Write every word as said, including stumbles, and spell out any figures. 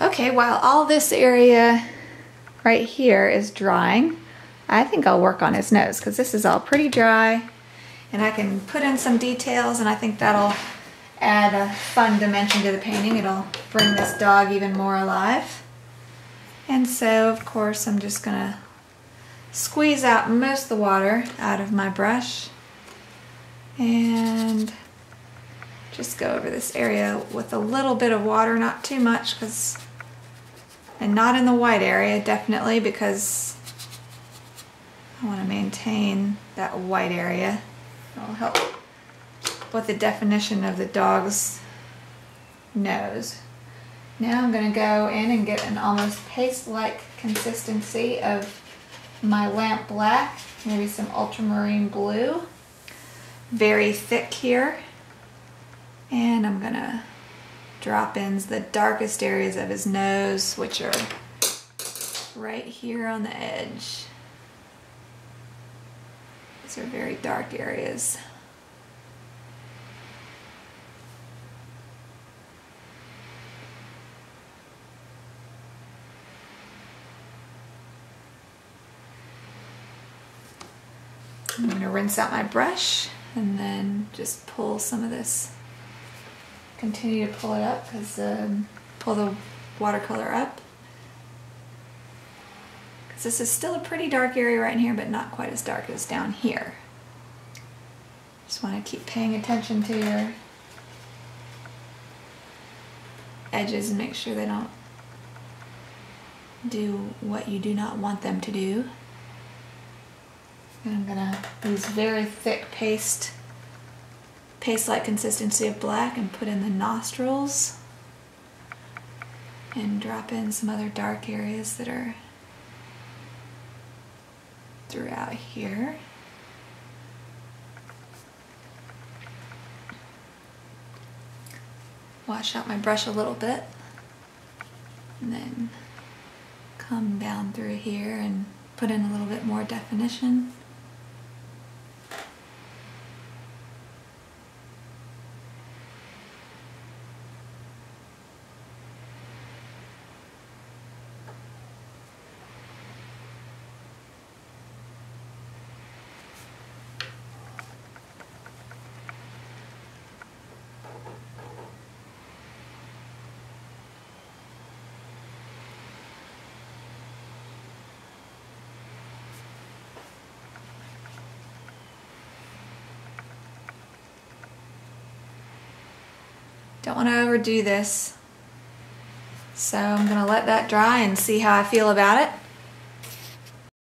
Okay, while all this area right here is drying, I think I'll work on his nose because this is all pretty dry and I can put in some details, and I think that'll add a fun dimension to the painting. It'll bring this dog even more alive. And so, of course, I'm just gonna squeeze out most of the water out of my brush and just go over this area with a little bit of water, not too much, because, and not in the white area, definitely, because I want to maintain that white area. It'll help with the definition of the dog's nose. Now I'm going to go in and get an almost paste-like consistency of my lamp black, maybe some ultramarine blue, very thick here, and I'm gonna drop in the darkest areas of his nose, which are right here on the edge. These are very dark areas. I'm going to rinse out my brush and then just pull some of this, continue to pull it up, because um, pull the watercolor up, because this is still a pretty dark area right here, but not quite as dark as down here. Just want to keep paying attention to your edges and make sure they don't do what you do not want them to do. I'm gonna use very thick paste, paste-like consistency of black, and put in the nostrils and drop in some other dark areas that are throughout here. Wash out my brush a little bit and then come down through here and put in a little bit more definition. Don't want to overdo this, so I'm going to let that dry and see how I feel about it.